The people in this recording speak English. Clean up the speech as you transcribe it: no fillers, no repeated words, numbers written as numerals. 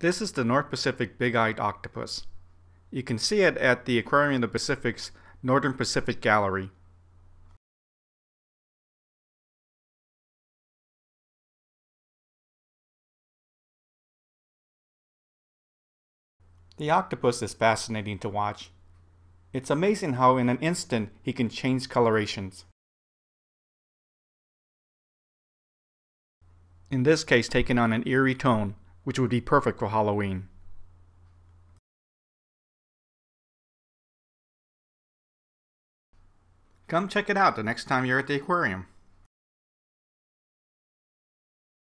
This is the North Pacific Bigeye Octopus. You can see it at the Aquarium in the Pacific's Northern Pacific Gallery. The octopus is fascinating to watch. It's amazing how in an instant he can change colorations. In this case, taking on an eerie tone, which would be perfect for Halloween. Come check it out the next time you're at the aquarium.